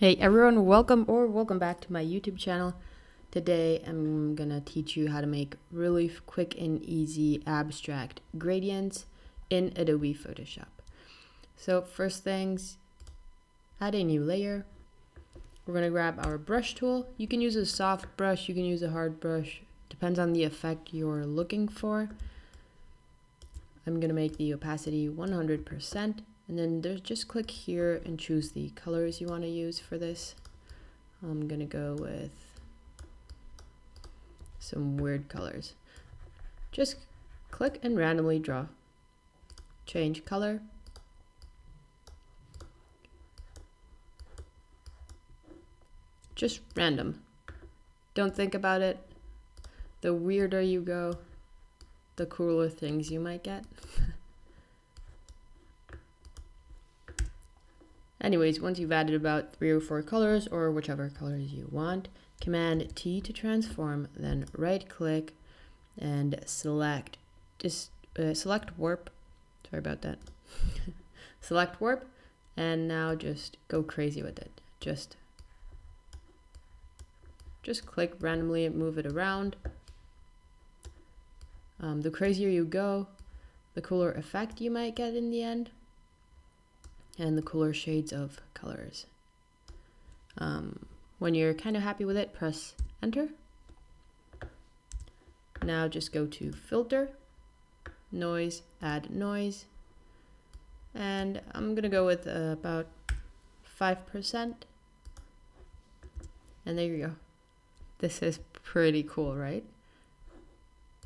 Hey everyone, welcome back to my YouTube channel. Today I'm gonna teach you how to make really quick and easy abstract gradients in Adobe Photoshop. So first things, add a new layer. We're gonna grab our brush tool. You can use a soft brush, you can use a hard brush, depends on the effect you're looking for. I'm gonna make the opacity 100%. And then just click here and choose the colors you want to use for this. I'm going to go with some weird colors. Just click and randomly draw. Change color. Just random. Don't think about it. The weirder you go, the cooler things you might get. Anyways, once you've added about 3 or 4 colors or whichever colors you want, Command T to transform, then right click and select, select warp. Sorry about that. Select warp, and now just go crazy with it. Just click randomly and move it around. The crazier you go, the cooler effect you might get in the end, and the cooler shades of colors. When you're kind of happy with it, press enter. Now just go to filter, noise, add noise. And I'm gonna go with about 5%. And there you go. This is pretty cool, right?